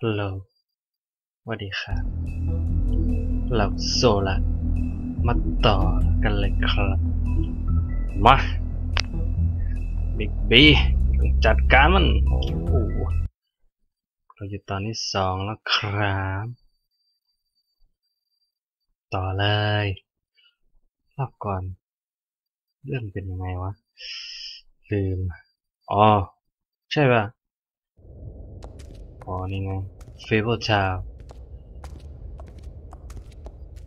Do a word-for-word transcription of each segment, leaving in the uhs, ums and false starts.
ฮัลโหลสวัสดีครับเราโซละมาต่อกันเลยครับมา Bigby จัดการมันโอ้โหเราอยู่ตอนที่สองแล้วครับต่อเลยรอบก่อนเรื่องเป็นยังไงวะลืมอ๋อใช่ป่ะอ๋อนี่ไงเฟเวอร์ชาว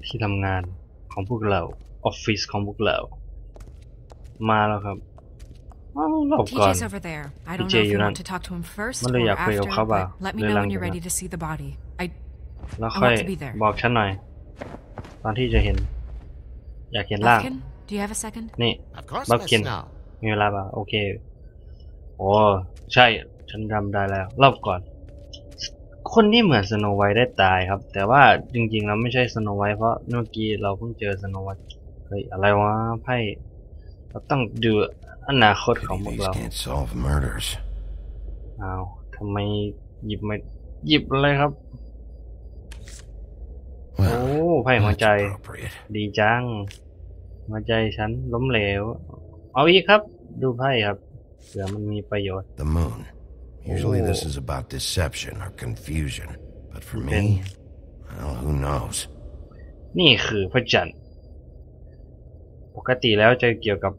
ที่ทำงานของพวกเราออฟฟิศของพวกเรามาแล้วครับรอบก่อนทีเจอยู่นั่นมันเลยอยากคุยกับเขาบ่าเลยลังอยู่นะแล้วค่อยบอกฉันหน่อยตอนที่จะเห็นอยากเห็นร่างนี่บัฟกินมีเวลาป่ะโอเคโอ้ใช่ฉันจำได้แล้วรอบก่อนคนที่เหมือนสโนไวท์ได้ตายครับแต่ว่าจริงๆแล้วไม่ใช่สโนไวท์เพราะเมื่อกี้เราเพิ่งเจอสโนไวท์เฮ้ยอะไรวะไพ่เราต้องดูอนาคตของพวกเราอ้าวทำไมหยิบมาหยิบอะไรครับโอ้ไพ่หัวใจดีจังหัวใจฉันล้มเหลวเอาอีกครับดูไพ่ครับเผื่อมันมีประโยชน์Usually this is about deception or confusion, but for me, well, who knows? นี่คือพระจันทร์ปกติแล้วจะเกี่ยวกับ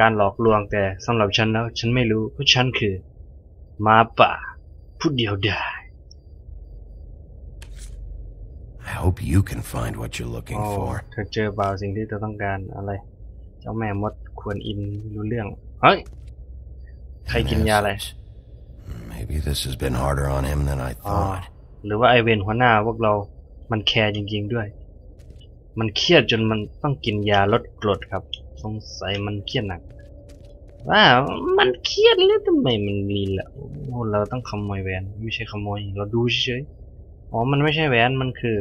การหลอกลวงแต่สำหรับฉันแล้วฉันไม่รู้เพราะฉันคือมาป่าผู้เดียวดาย I hope you can find what you're looking for. เธอเจอบ่าวสิ่งที่เธอต้องการอะไรเจ้าแม่มดควรอินรู้เรื่องเฮ้ยใครกินยาอะไรMaybe this has been harder on him than I thought. หรือว่าไอเวนหัวหน้าพวกเรามันแคร์จริงๆด้วยมันเครียดจนมันต้องกินยาลดกรดครับสงสัยมันเครียดหนักว่ามันเครียดแล้วทำไมมันมีละโอ้เราต้องขโมยแหวนไม่ใช่ขโมยเราดูเฉยๆอ๋อมันไม่ใช่แหวนมันคือ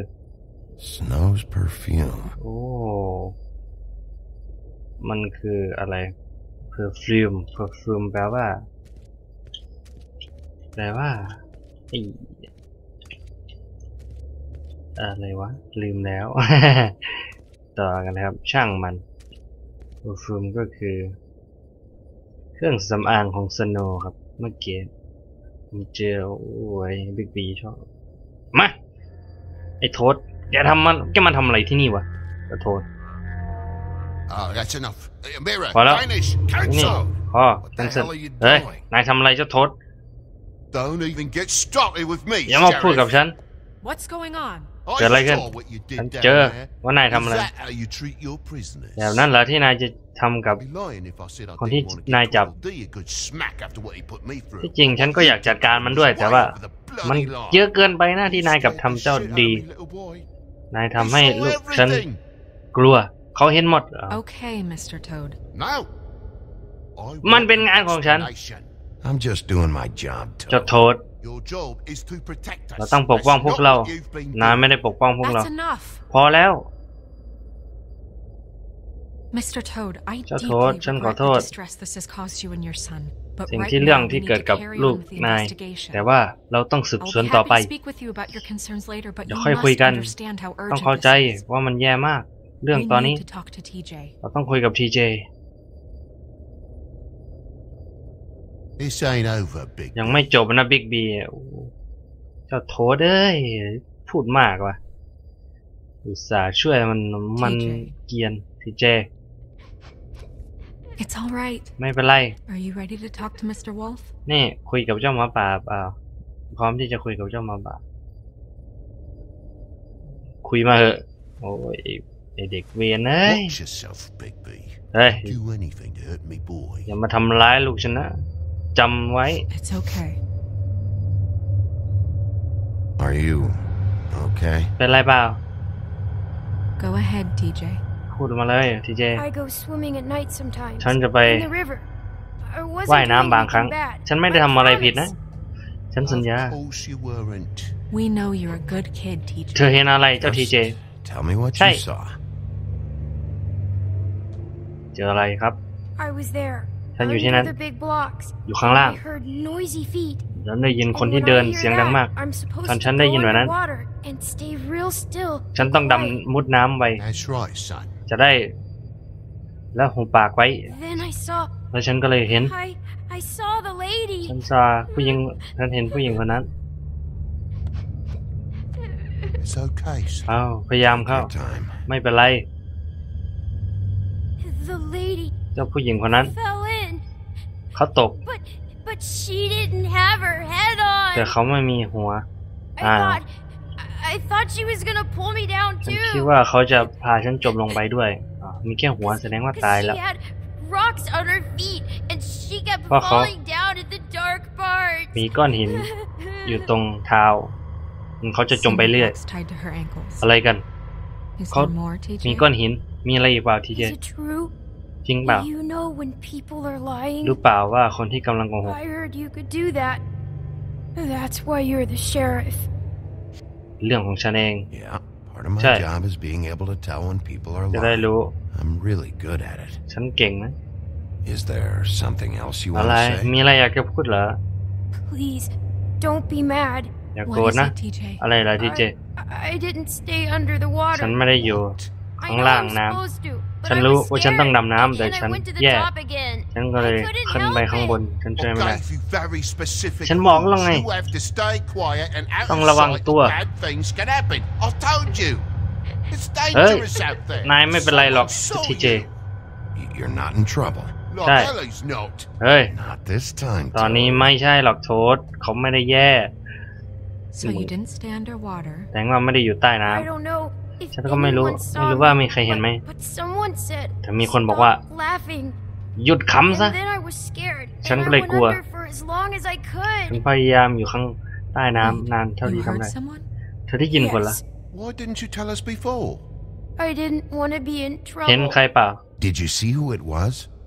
Snow's perfume โอ้มันคืออะไร perfume perfume แปลว่าแต่ว่าอะไรวะลืมแล้ว ต่อกันนะครับช่างมันอูฟูมก็คือเครื่องสำอางของสโนว์ครับเมื่อกี้มีเจลโอ้ยบิ๊กบีชอบมาไอ้โทษแกทำมันแกมันทำอะไรที่นี่วะขอโทษพอแล้วนี่พอเฮ้ยนายทำอะไรเจ้าโทษDon't even get started with me. อย่ามาพูดกับฉันเกิดอะไรขึ้นฉันเจอว่านายทำอะไรแบบนั้นเหรอที่นายจะทำกับคนที่นายจับที่จริงฉันก็อยากจัดการมันด้วยแต่ว่ามันเยอะเกินไปนะที่นายกับทำเจ้าดีนายทำให้ลูกฉันกลัวเขาเห็นหมดมันเป็นงานของฉันI'm just doing my job. จะโทษเราต้องปกป้องพวกเรานายไม่ได้ปกป้องพวกเราพอแล้วเจ้าโทษฉันขอโทษสิ่งที่เรื่องที่เกิดกับลูกนายแต่ว่าเราต้องสืบสวนต่อไปเดี๋ยวค่อยคุยกันต้องเข้าใจว่ามันแย่มากเรื่องตอนนี้เราต้องคุยกับ ที เจยังไม่จบนะบิ๊กบีเจ้าโทษเอ้ยพูดมากว่ะอุตส่าห์ช่วยมันมันเกียนทีเจไม่เป็นไรนี่คุยกับเจ้าหมาป่าเปล่าพร้อมที่จะคุยกับเจ้าหมาป่าคุยมาเหอะโอ้ยเด็กเวียนเอ้ยเฮ้ยอย่ามาทำร้ายลูกฉันนะจำไว้ It's okay. Are you okay? เป็นไรเปล่า Go ahead, ที เจ พูดมาเลย ที เจ ฉันจะไปว่ายน้ำบางครั้งฉันไม่ได้ทำอะไรผิดนะฉันสัญญาเธอเห็นอะไรเจ้า ที เจ ใช่เจออะไรครับฉันอยู่ที่นั่นอยู่ข้างล่าง ฉันได้ยินคนที่เดินเสียงดังมากตอนฉันได้ยินแบบนั้นฉันต้องดำมุดน้ำไปจะได้แล้วหูปากไว้แล้วฉันก็เลยเห็นฉันซาผู้หญิงฉันเห็นผู้หญิงคนนั้นอ้าวพยายามเข้าไม่เป็นไรเจ้าผู้หญิงคนนั้นเขาตกแต่เขาไม่มีหัวอ่าฉันคิดว่าเขาจะพาฉันจมลงไปด้วยมีแค่หัวแสดงว่าตายแล้วเพราะเขามีก้อนหินอยู่ตรงเท้าเขาจะจมไปเรื่อยอะไรกันเขามีก้อนหินมีอะไรอีกเปล่าทีเจจริงเปล่ารู้เปล่าว่าคนที่กำลังโกหกเรื่องของฉันเองใช่จะได้รู้ฉันเก่งนะอะไรมีอะไรอยากจะพูดเหรออย่าโกรธนะอะไรล่ะทีเจฉันไม่ได้อยู่ข้างล่างน้ำฉันรู้ว่าฉันต้องดำน้ำแต่ฉันแย่ฉันก็เลยขึ้นไปข้างบนฉันช่วยไม่ได้ฉันบอกแล้วไงต้องระวังตัวเฮ้ยนายไม่เป็นไรหรอกทีเจใช่เฮ้ยตอนนี้ไม่ใช่หรอกโทษเขาไม่ได้แย่แต่ว่าไม่ได้อยู่ใต้น้ำฉันก็ไม่รู้ไม่รู้ว่ามีใครเห็นไหมแต่มีคนบอกว่าหยุดขำซะฉันก็เลยกลัวฉันพยายามอยู่ข้างใต้น้ำนานเท่าที่ทำได้เธอได้ยินคนละเห็นใครเปล่า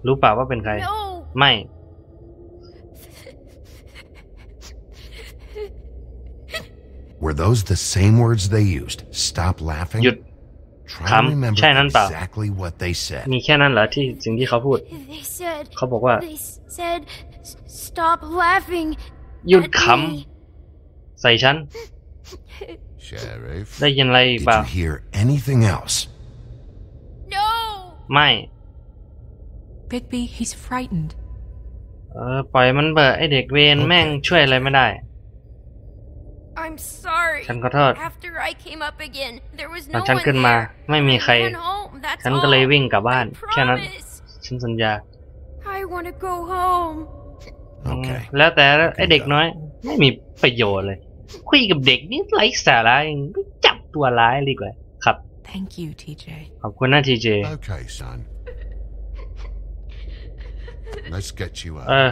รู้เปล่าว่าเป็นใครไม่Were those the same words they used? Stop laughing. หยุดขำใช่นั่นเปล่ามีแค่นั้นเหรอที่สิ่งที่เขาพูดเขาบอกว่าหยุดขำใส่ฉันได้ยินอะไรเปล่าไม่ Bigby he's frightened เออปล่อยมันเบอร์ไอเด็กเวรแม่งช่วยอะไรไม่ได้ฉันขอโทษหลังฉันขึ้นมาไม่มีใครฉันก็เลยวิ่งกลับบ้านแค่นั้นฉันสัญญาแล้วแต่ไอเด็กน้อยไม่มีประโยชน์เลยคุยกับเด็กนี่ไร้สาระไม่จับตัวร้ายดีกว่าครับขอบคุณนะทีเจเออ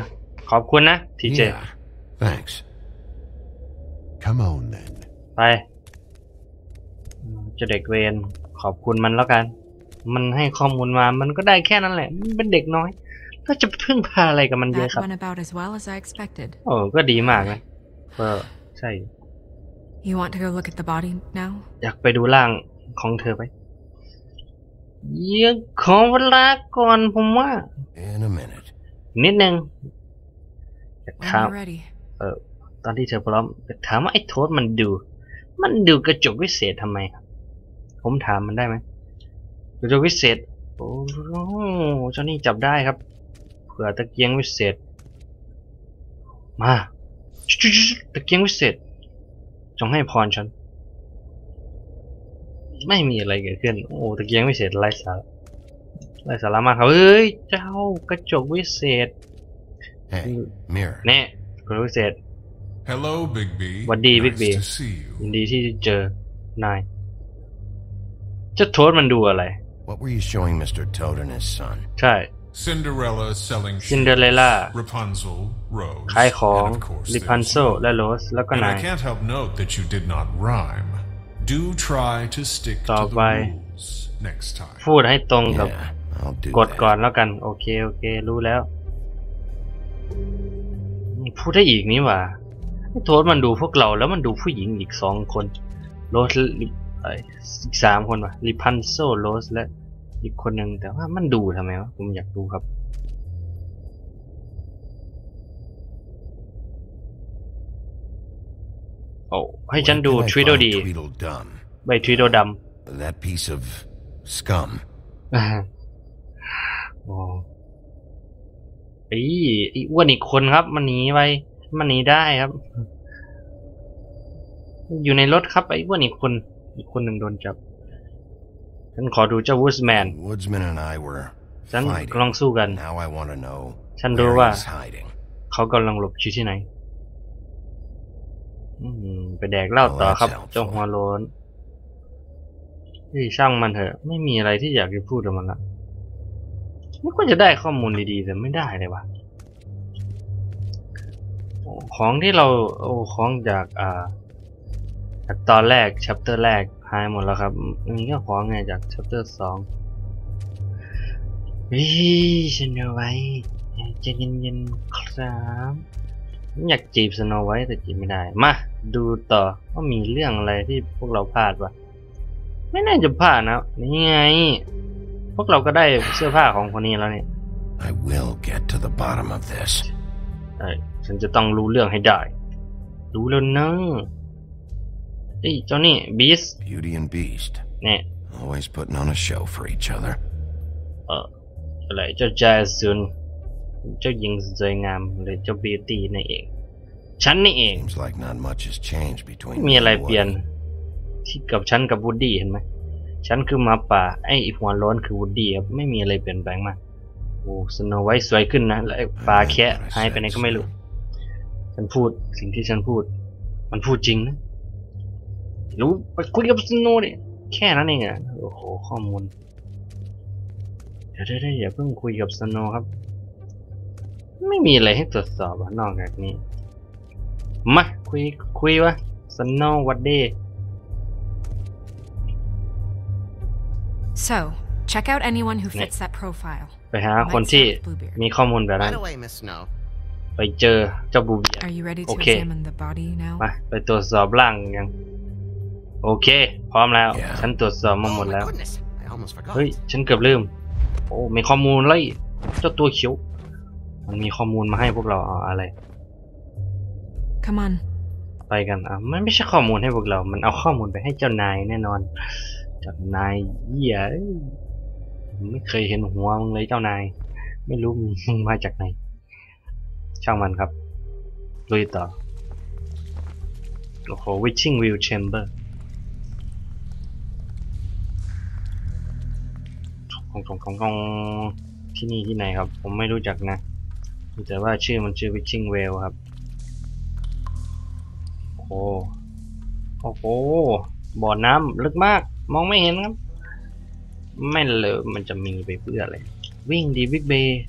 ขอบคุณนะทีเจไปจะเด็กเวรขอบคุณมันแล้วกันมันให้ข้อมูลมามันก็ได้แค่นั้นแหละมันเป็นเด็กน้อยก็จะพึ่งพาอะไรกับมันเยอะครับโอ้ก็ดีมากนะเออใช่อยากไปดูร่างของเธอไปยังขอเวลาก่อนผมว่านิดนึงอยากถามเออตอนที่เธอพร้อมถามว่าไอ้โทษมันดูมันดูกระจกวิเศษทำไมผมถามมันได้ไหมกระจกวิเศษโอ้เจ้านี่จับได้ครับเผื่อตะเกียงวิเศษมาตะเกียงวิเศษจงให้พรฉันไม่มีอะไรเกิดขึ้นโอ้ตะเกียงวิเศษไร้สาระไร้สาระมากครับเฮ้ยเจ้ากระจกวิเศษเนี่ยกระจกวิเศษHello, Bigby. สวัสดี Bigby ยินดีที่เจอนายเจ้าโทษมันดูอะไรใช่ซินเดอเรลล่าขายของริพันโซและโรสแล้วก็นายต่อไปพูดให้ตรงกับกฎก่อนแล้วกันโอเคโอเครู้แล้วพูดได้อีกนี่หว่าโทษมันดูพวกเราแล้วมันดูผู้หญิงอีกสองคนโรสอีกสามคนว่ะริพันโซโรสและอีกคนหนึ่งแต่ว่ามันดูทำไมวะผมอยากดูครับ อ้ให้ฉันดูทริโดดีใบทริโดดำไอ้อ้วนอีกคนครับมันหนีไปมันหนีได้ครับอยู่ในรถครับไอ้อ้วนอีกคนอีกคนหนึ่งโดนจับฉันขอดูเจ้าวูดแมนฉันกำลังสู้กันฉันรู้ว่าเขากำลังหลบอยู่ที่ไหนไปแดกเหล้าต่อครับเจ้าหัวโล้นที่ช่างมันเถอะไม่มีอะไรที่อยากจะพูดกับมันละไม่ควรจะได้ข้อมูลดีๆแต่ไม่ได้เลยวะของที่เราเอาของจากอ่าจากตอนแรกชัปเตอร์แรกหายหมดแล้วครับนี่ก็ของไงจากชัปเตอร์สองวิสโนไวท์จะเย็นๆครับอยากจีบสโนไวท์แต่จีบไม่ได้มาดูต่อว่ามีเรื่องอะไรที่พวกเราพลาดวะไม่น่าจะพลาดนะนี่ไงพวกเราก็ได้เสื้อผ้าของคนนี้แล้วเนี่ย I will get to the bottom of this ใช่ฉันจะต้องรู้เรื่องให้ได้รู้แล้วนะไอ้เจ้านี่ Beast Beauty and Beast เนี่ย always putting on a show for each other เอออะไรเจ้า Jason เจ้าหญิงสวยงามหรือเจ้า Beauty นั่นเองฉันนี่เอง like not much has changed between มีอะไรเปลี่ยนที่กับฉันกับ Woody เห็นไหมฉันคือหมาป่าไอ้หัวร้อนคือวูดดี้ครับไม่มีอะไรเปลี่ยนแปลงมากโอ้สโนไวท์สวยขึ้นนะและปลาแคะหายไปไหนก็ไม่รู้ฉันพูดสิ่งที่ฉันพูดมันพูดจริงนะรู้ไปคุยกับสโนว์ดิแค่นั้นเองอ่ะโอ้โหข้อมูลเดี๋ยวได้อย่าเพิ่งคุยกับสโนว์ครับไม่มีอะไรให้ตรวจสอบนอกจากนี้มาคุยคุยวะสโนว์วัดดี้So, check out anyone who fits that profile. ไปหาคนที่มีข้อมูลแบบนั้นไปเจอเจ้าบูเบียโอเคมาไปตรวจสอบร่างยังโอเคพร้อมแล้วฉันตรวจสอบมาหมดแล้วเฮ้ยฉันเกือบลืมโอ้มีข้อมูลเลยเจ้าตัวเขียวมันมีข้อมูลมาให้พวกเราอะไรไปกันอ่ะมันไม่ใช่ข้อมูลให้พวกเรามันเอาข้อมูลไปให้เจ้านายแน่นอนจากนายเหี้ยไม่เคยเห็นหัวมึงเลยเจ้านายไม่รู้มึงมาจากไหนช่างมันครับลุยต่อโอ้โห witching wheel chamber ของของของของที่นี่ที่ไหนครับผมไม่รู้จักนะแต่ว่าชื่อมันชื่อ witching wheel ครับโอ้โหโอ้โหบ่อน้ำลึกมากมองไม่เห็นครับไม่เลยมันจะมีไปเพื่ออะไรวิ่งดีบิ๊กเบย์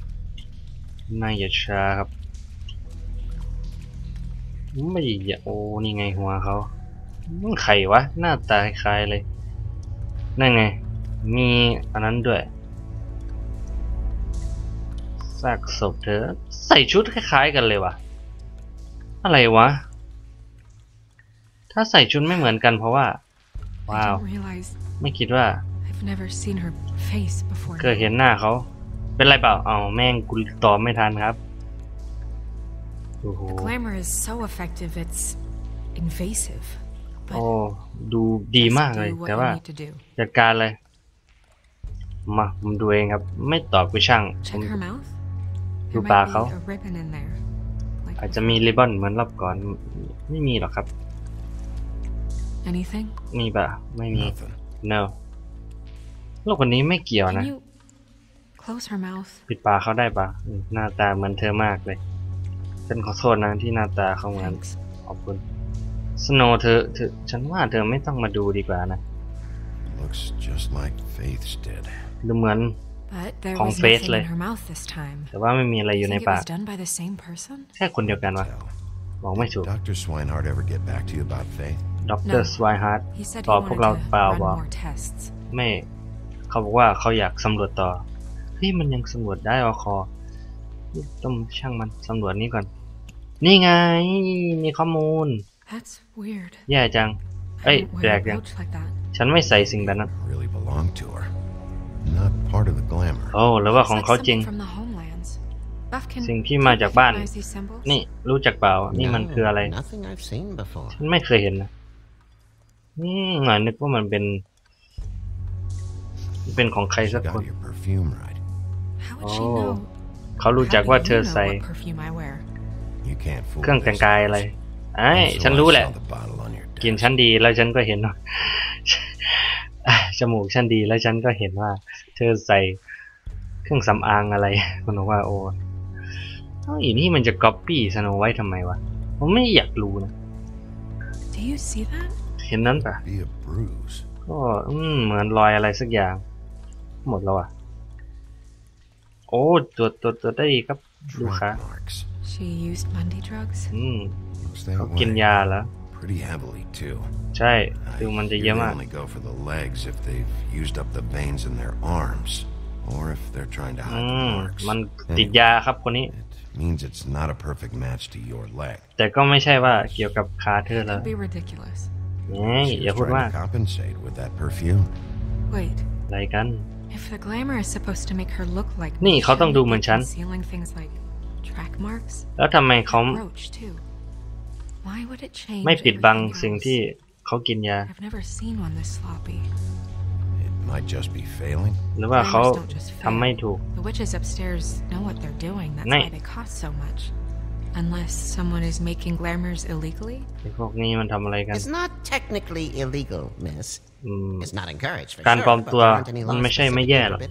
นายอย่าช้าครับไม่อย่าโอ้นี่ไงหัวเขามันไข่วะหน้าตาคล้ายเลยนั่นไงมีอันนั้นด้วยซากศพเธอใส่ชุดคล้ายๆกันเลยวะอะไรวะถ้าใส่ชุดไม่เหมือนกันเพราะว่าว้าวไม่คิดว่าเคยเห็นหน้าเขาเป็นไรเปล่าเอาแม่งกูตอบไม่ทันครับโอ้โหดูดีมากเลยแต่ว่าจัดการเลยมาผมดูเองครับไม่ตอบกูช่างดูปากเขาอาจจะมีริบบอนเหมือนรอบก่อนไม่มีหรอกครับมีปะไม่มี no ลูกคนนี้ไม่เกี่ยวนะปิดปากเขาได้ปะหน้าตาเหมือนเธอมากเลยฉันขอโทษนะที่หน้าตาเขาเหมือนขอบคุณสโนว์เธอเธอฉันว่าเธอไม่ต้องมาดูดีกว่านะดูเหมือนของเฟสเลยแต่ว่าไม่มีอะไรอยู่ในปากแค่คนเดียวกันวะบอกไม่ถูกด็อกเตอร์สไวฮาร์ดตอบพวกเราเปล่าบอกไม่เขาบอกว่าเขาอยากสำรวจต่อเฮ้ยมันยังสำรวจได้อคอต้องช่างมันสำรวจนี้ก่อนนี่ไงมีข้อมูลแย่จังเอ้ยแปลกจังฉันไม่ใส่สิ่งแบบนั้นโอ้หรือว่าของเขาจริง สิ่งที่มาจากบ้านนี่รู้จักเปล่านี่มันคืออะไรฉันไม่เคยเห็นนะอืมหน่อยนึกว่ามันเป็นเป็นของใครสักคนโอ้เขารู้จักว่าเธอใส่เครื่องแต่งกายอะไรไอ้ฉันรู้แหละกลิ่นฉันดีแล้วฉันก็เห็นว่าจมูกฉันดีแล้วฉันก็เห็นว่าเธอใส่เครื่องสำอางอะไรมันบอกว่าโอ้อีนี่มันจะก๊อปปี้สโนไวท์ทำไมวะผมไม่อยากรู้นะเห็นนั้นปะก็เหมือนรอยอะไรสักอย่างหมดแล้วอ่ะโอ้ตรวจตรวจตรวจได้ดีครับดูค่ะอืมเขากินยาแล้วใช่ดูมันจะเยอะมากมันติดยาครับคนนี้แต่ก็ไม่ใช่ว่าเกี่ยวกับขาเธอแล้วอย่าพูดมากอะไรกันนี่เขาต้องดูเหมือนฉันแล้วทำไมเขาไม่ปิดบังสิ่งที่เขากินยาหรือว่าเขาทำไม่ถูกนี่พวกนี้มันทำอะไรกันการปลอมตัวมันไม่ใช่ไม่แย่หรอก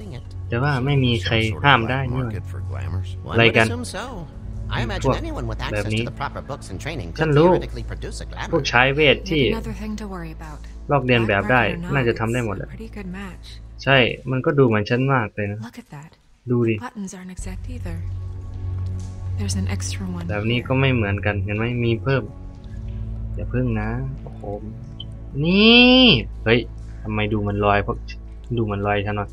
แต่ว่าไม่มีใครห้ามได้นี่อะไรกันพวกแบบนี้ฉันรู้พวกใช้เวทที่ลอกเรียนแบบได้น่าจะทำได้หมดแหละใช่มันก็ดูเหมือนฉันมากเลยนะดูดิแบบนี้ก็ไม่เหมือนกันเห็นไหมมีเพิ่มอย่าเพิ่งนะโอ้โหนี่เฮ้ยทำไมดูมันลอยเพราะดูมันลอยฉันวะ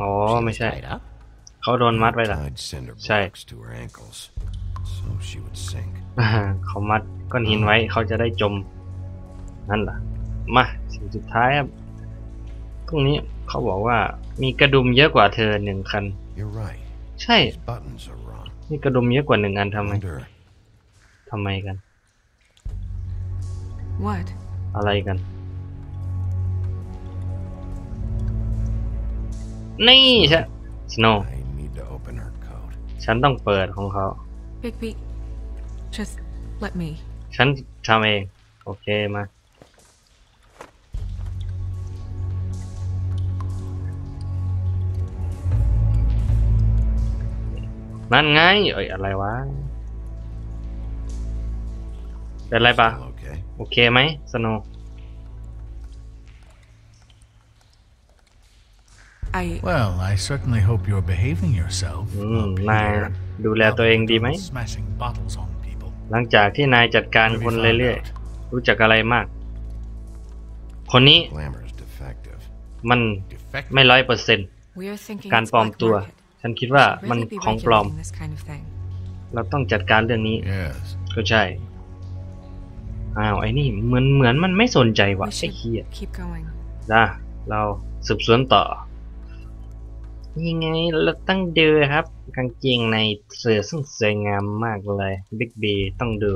อ๋อไม่ใช่เขาโดนมัดไว้ล่ะใช่เขามัดก้อนหินไว้เขาจะได้จมนั่นล่ะมาสิ่งสุดท้ายครับพรุ่งนี้เขาบอกว่ามีกระดุมเยอะกว่าเธอหนึ่งคันใช่นี่กระดุมเยอะกว่าหนึ่งอันทำไมทำไมกันอะไรกันนี่ใช่ Snow ฉันต้องเปิดของเขา Bigby just let me ฉันทำเองโอเคมานั่นไงเอ้ยอะไรวะเป็นไรปะโอเคไหมสโนว์ Well, I certainly hope you're behaving yourself. นายดูแลตัวเองดีไหมหลังจากที่นายจัดการคนเรื่อยๆรู้จักอะไรมากคนนี้มันไม่ร้อยเปอร์เซ็นต์การปลอมตัวฉันคิดว่ามันของปลอมเราต้องจัดการเรื่องนี้ก็ใช่อ้าวไอ้นี่เหมือนเหมือนมันไม่สนใจวะไอ้เหี้ยนะเราสืบสวนต่อยังไงเราต้องดูครับกางเกงในเสื้อซึ่งสวยงามมากเลย Bigby ต้องดู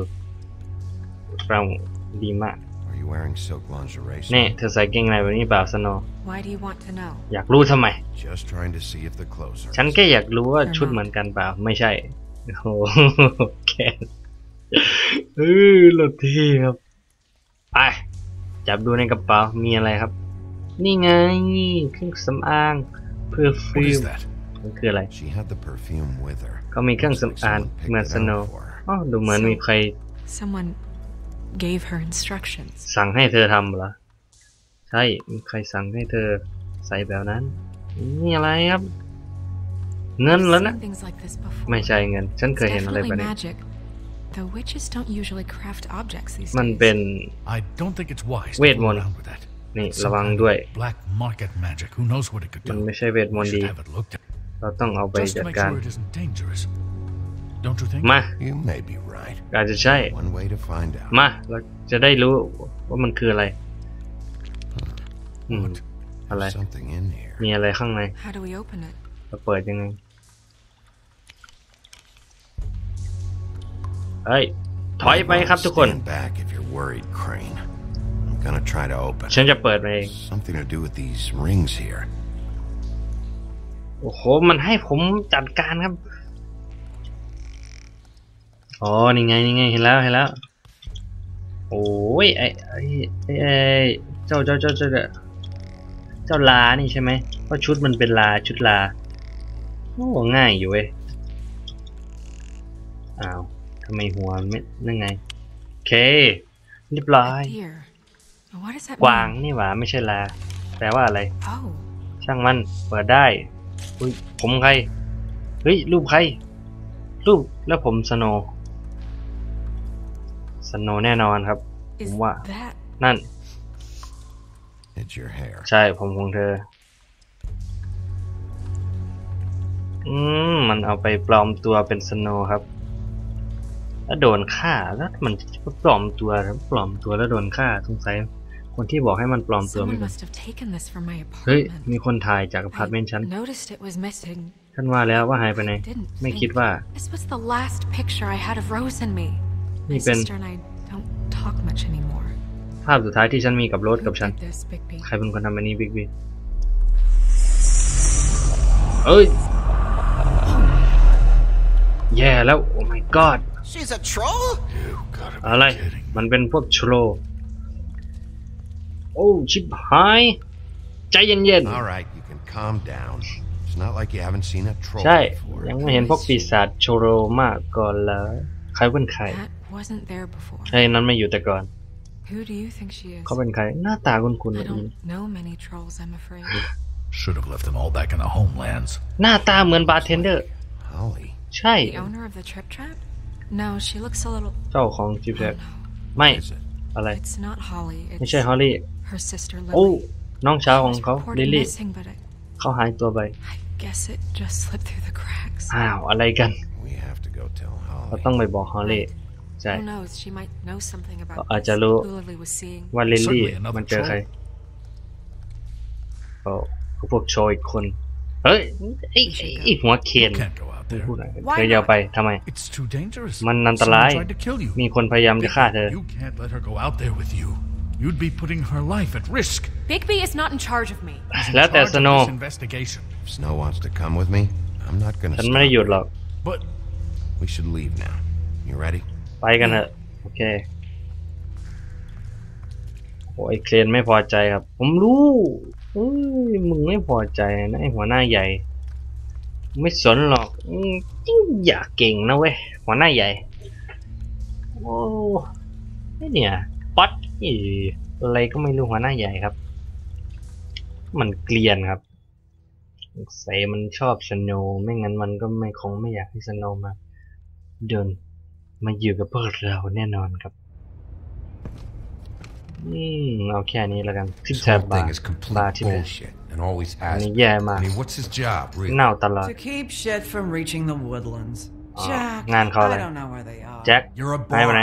เราดีมากนี่เธอใส่เกงในแบบนี้เปล่าสโนว์อยากรู้ทำไมฉันแค่อยากรู้ว่าชุดเหมือนกันเปล่าไม่ใช่โอ้แกเออหลดทีครับไปจับดูในกระเป๋ามีอะไรครับนี่ไงเครื่องสำอางเพอร์ฟิวมันคืออะไรเขามีเครื่องสำอางเหมือนสโนว์อ๋อดูเหมือนมีใครสั่งให้เธอทำเหรอใช่มีใครสั่งให้เธอใส่แบบนั้นนี่อะไรครับเงินแล้วนะไม่ใช่เงินฉันเคยเห็นอะไรแบบนี้มันเป็นเวทมนต์นี่ระวังด้วยมันไม่ใช่เวทมนต์ดีเราต้องเอาไปจัดการมาอาจจะใช่มาเราจะได้รู้ว่ามันคืออะไรอะไรมีอะไรข้างในเราเปิดยังไง เฮ้ยถอยไปครับทุกคนฉันจะเปิดมันเองโอ้โหมันให้ผมจัดการครับอ๋อนี่ไงนี่ไงเห็นแล้วเห็นแล้วโอ้ยไอ้ไอ้ไอ้เจ้าเจ้าเจ้าเจ้าเจ้าลานี่ใช่ไหมเพราะชุดมันเป็นลาชุดลาโอ้ง่ายอยู่เว้ยอ้าวทำไมหัวไม่นั่นไงโอเคเรียบร้อยกวางนี่หว่าไม่ใช่ลาแปลว่าอะไรช่างมันเปิดได้ผมใครเฮ้ยรูปใครรูปแล้วผมสโนว์สโนว์แน่นอนครับผมว่านั่นใช่ผมของเธออืมมันเอาไปปลอมตัวเป็นสโนว์ครับแล้วโดนฆ่าแล้วมันปลอมตัวปลอมตัวแล้วโดนฆ่าสงสัยคนที่บอกให้มันปลอมตัวไม่เป็นเฮ้ยมีคนถ่ายจากอพาร์ตเมนต์ฉันฉันว่าแล้วว่าหายไปไหนไม่คิดว่านี่เป็นภาพสุดท้ายที่ฉันมีกับโรสกับฉันใครเป็นคนทำอันนี้ Bigby เอ้ยแย่แล้วโอ้ my god อะไรมันเป็นพวกโทรโอ้ชิบหายใจเย็นๆใช่ยังไม่เห็นพวกปีศาจโชโรมากก่อนแล้วใครเป็นใครใช่นั้นไม่อยู่แต่ก่อนเขาเป็นใครหน้าตาคุ้นๆแบบนี้หน้าตาเหมือนบาร์เทนเดอร์ใช่เจ้าของจิปแทบไม่อะไรไม่ใช่ฮอลลี่โอ้น้องสาวของเขาลิลลี่เขาหายตัวไปอ้าวอะไรกันเราต้องไปบอกฮอลลี่ใช่เขาอาจจะรู้ว่าลิลลี่มันเจอใครก็พวกโชยคนเฮ้ยไอ้หัวเคียนพูดอะไรเธอยาวไปทำไมมันอันตรายมีคนพยายามจะฆ่าเธอBigby is not in charge of me. แล้วแต่ Snow ฉันไม่ได้หยุดหรอกไปกันเถอะโอเคโอ้ยเคลนไม่พอใจครับผมรู้มึงไม่พอใจนะไอหัวหน้าใหญ่ไม่สนหรอกอย่าเก่งนะเว้ยหัวหน้าใหญ่โอ้ยเนี่ยป๊อตอะไรก็ไม่รู้หัวหน้าใหญ่ครับมันเกลียนครับใส่มันชอบสโนว์ไม่งั้นมันก็ไม่คงไม่อยากให้สโนว์มาเดินมาอยู่กับพวกเราแน่นอนครับอืมเอาแค่นี้แล้วกันทิปแทบบาร์บาร์ที่เป็นนี่แย่มากเน่าตลอดงานเขาอะไรแจ็คไปไหน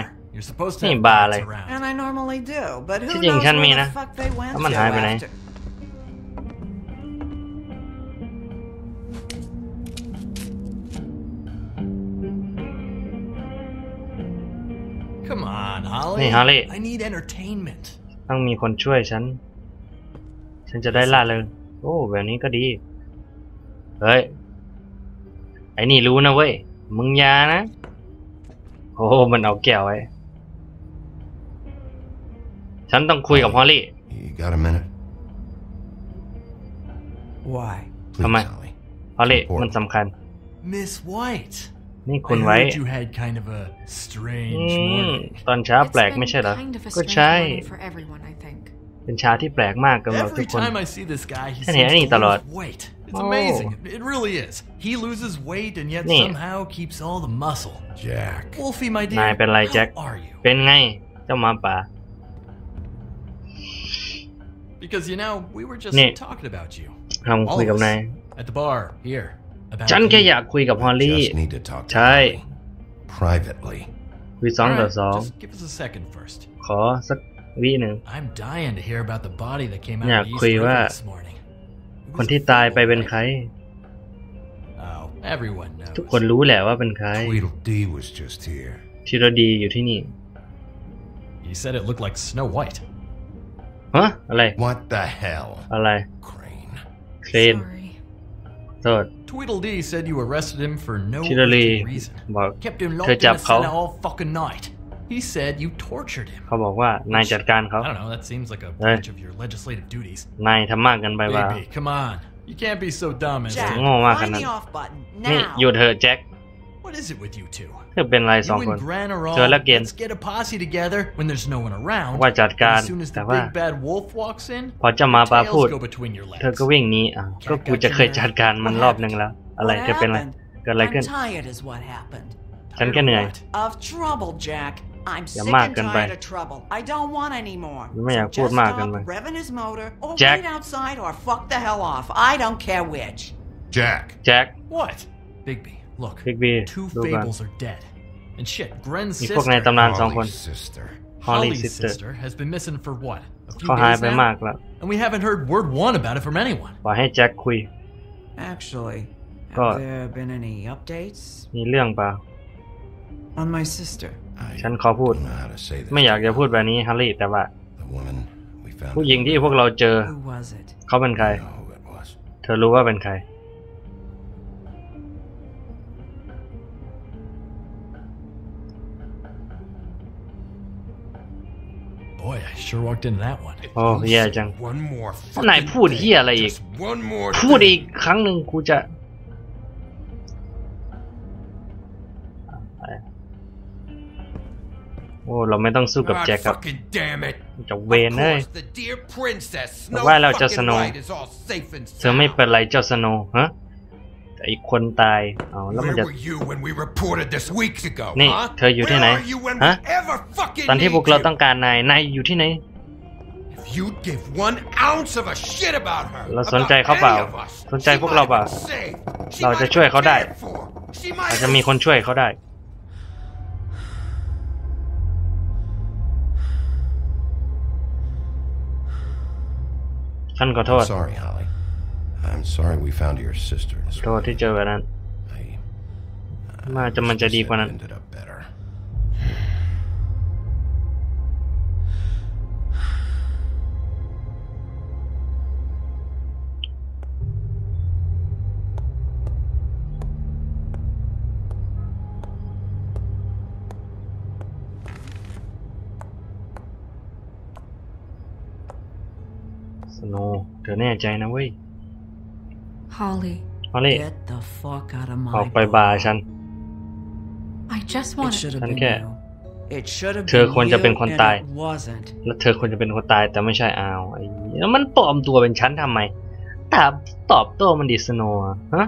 นี่บาร์อะไรที่จริงฉันมีนะแล้วมันหายไปไหนนี่ฮาร์ลีย์ต้องมีคนช่วยฉันฉันจะได้ล่าเลยโอ้แบบนี้ก็ดีเฮ้ยไอ้นี่รู้นะเว้ยมึงยานะโอ้มันเอาแก้วไว้ฉันต้องคุยกับฮอลลี่ทำไมฮอลลี่มันสำคัญนี่คุณไว้ตอนเช้าแปลกไม่ใช่เหรอก็ใช่เป็นเช้าที่แปลกมากกับเราทุกคนฉันเห็นนี่ตลอดนี่นายเป็นไรแจ็คเป็นไงเจ้าหมาป่านี่เราคุยกับนายฉันแค่อยากคุยกับฮอลลี่ใช่วิสองต่อสองขอสักวิหนึ่งอยากคุยว่าคนที่ตายไปเป็นใครทุกคนรู้แหละว่าเป็นใคร ธีรดีอยู่ที่นี่ He said it looked like Snow White ฮะอะไร What the hell อะไร Crane Crane โทษ Tweedledee said you arrested him for no reason บอกเธอจับเขา He said you tortured him เขาบอกว่านายจัดการเขา I don't know that seems like a breach of your legislative duties นายทำมากกันไปว่า Bigby come on you can't be so dumb as that โง่มากขนาดนั้นนี่หยุดเถอะแจ็คWhat is it with you two? เธอเป็นไรสองคนเจอแล้วเกณฑ์ว่าจัดการแต่ว่าพอจะมาปาพูดเธอก็วิ่งหนีอ่ะก็กูจะเคยจัดการมันรอบนึงแล้วอะไรเธอเป็นไรเกิดอะไรขึ้นฉันแค่เหนื่อยอย่ามากเกินไปไม่อยากพูดมากเกินไปแจ็คแจ็ค What Bigby Look, two fables are dead. And shit, Gren's sister, Holly's sister, Holly's sister has been missing for what? A few days now, and we haven't heard word one about it from anyone. Actually, have there been any updates? มีเรื่องป่ะ On my sister. ฉันขอพูดไม่อยากจะพูดแบบนี้ฮัลลี่แต่ว่าผู้หญิงที่พวกเราเจอเขาเป็นใครเธอรู้ว่าเป็นใครโอ้แย่จังนายพูดเหี้ยอะไรอีกพูดอีกครั้งหนึ่งกูจะโอ้เราไม่ต้องสู้กับแจ็คครับจะเวนเลยแต่ว่าเราเจ้าสโนว์เธอไม่เป็นไรเจ้าสโนว์ฮะแต่อีกคนตายเอาแล้วมันจะนี่เธออยู่ที่ไหนฮะตอนที่พวกเราต้องการนายนายอยู่ที่ไหนเราสนใจเขาเปล่าสนใจพวกเราเปล่าเราจะช่วยเขาได้อาจจะมีคนช่วยเขาได้ฉันขอโทษI'm sorry we found your sister. โทษที่เจอแบบนั้นมาจะมันจะดีกว่านั้นสโนว์เธอแน่ใจนะเว้ยHolly, get the fuck out of my door. ออกไปบาร์ฉัน I just want. ฉันแค่เธอควรจะเป็นคนตายและเธอควรจะเป็นคนตายแต่ไม่ใช่อ้าวแล้วมันปลอมตัวเป็นฉันทำไมตอบตอบโต้มันดิสโนว์ฮะ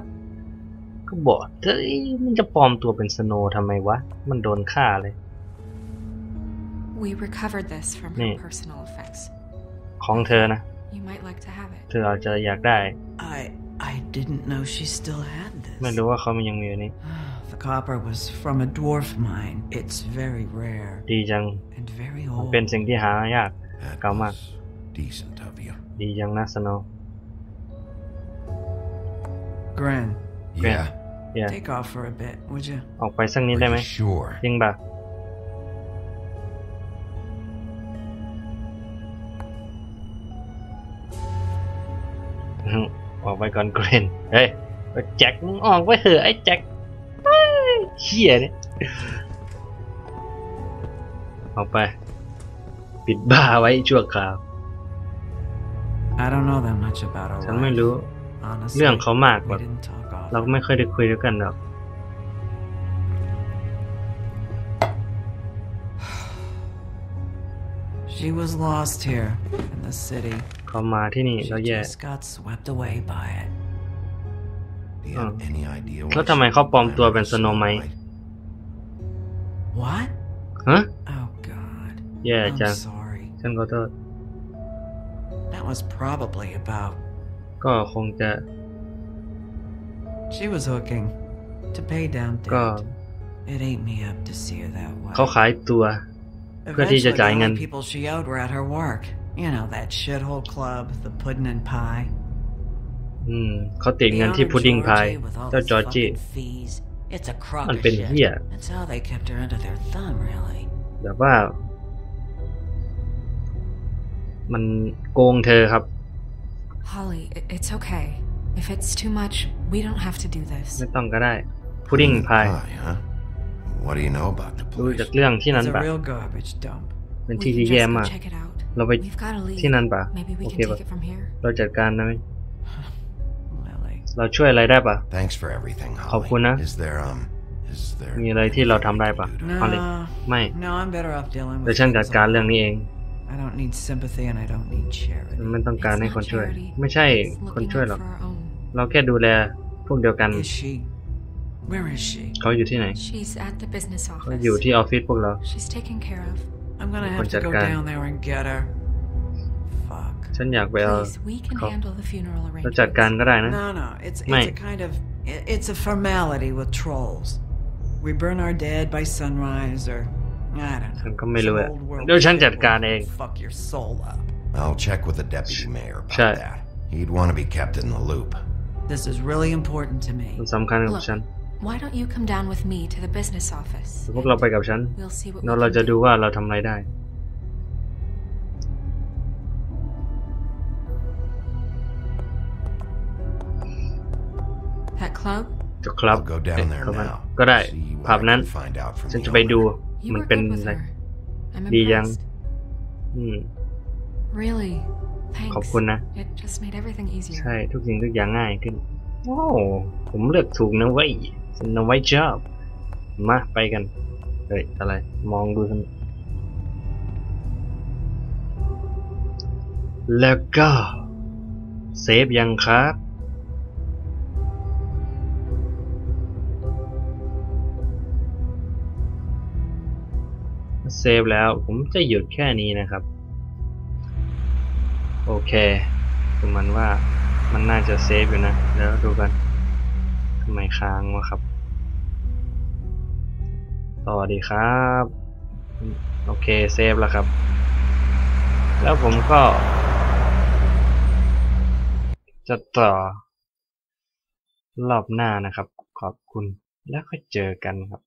ก็บอกเธอมันจะปลอมตัวเป็นสโนว์ทำไมวะมันโดนฆ่าเลยนี่ของเธอนะเธออาจจะอยากได้ไม่รู้ว่าเขามันยังมีอยู่นี่ดีจังมันเป็นสิ่งที่หายากเก่ามากดีจังนะสโนว์เกรนออกไปสักนิดได้ไหมจริงป่ะออกไปก่อนเกรนเฮ้ยแจ็คมึงออกไปเถอะไอ้แจ็คเฮียเนี่ยออกไปปิดบ้าไว้ชั่วคราวฉันไม่รู้เรื่องเขามากแบบเราไม่เคยได้คุยด้วยกันหรอกShe was lost here in the city. เขามาที่นี่แล้วแย่แล้วทำไมเขาปลอมตัวเป็นสโนว์ไหมฮะแย่จังฉันขอโทษก็คงจะก็เขาขายตัวเพื่อที่จะจ่ายเงินเขาติดเงินที่พุดดิ้งพายเจ้าจอร์จี้ มันเป็นเหี้ยแบบว่ามันโกงเธอครับไม่ต้องก็ได้พุดดิ้งพายดูจากเรื่องที่นั้นปะเป็นที่ที่แย่มากเราไปที่นั่นปะโอเคปะเราจัดการนะเราช่วยอะไรได้ปะขอบคุณนะมีอะไรที่เราทำได้ปะไม่แต่ฉันจัดการเรื่องนี้เองไม่ต้องการให้คนช่วยไม่ใช่คนช่วยหรอกเราแค่ดูแลพวกเดียวกันเขาอยู่ที่ไหนเขาอยู่ที่ออฟฟิศพวกเราคนจัดการฉันอยากไปเอาเราจัดการก็ได้นะไม่ฉันก็ไม่รู้อะเดี๋ยวฉันจัดการเองใช่สำคัญกับฉันพวกเราไปกับฉันแล้วเราจะดูว่าเราทำอะไรได้จะคลับก็ได้ภาพนั้นฉันจะไปดูมันเป็นอะไรดียังขอบคุณนะใช่ทุกสิ่งทุกอย่างง่ายขึ้นว้าวผมเลือกถูกนะไว้นะไว้ชอบมาไปกันเฮ้ยอะไรมองดูกันแล้วก็เซฟยังครับเซฟแล้วผมจะหยุดแค่นี้นะครับโอเคประมาณว่ามันน่าจะเซฟอยู่นะแล้วดูกันทำไมค้างวะครับต่อดีครับโอเคเซฟแล้วครับแล้วผมก็จะต่อรอบหน้านะครับขอบคุณแล้วก็เจอกันครับ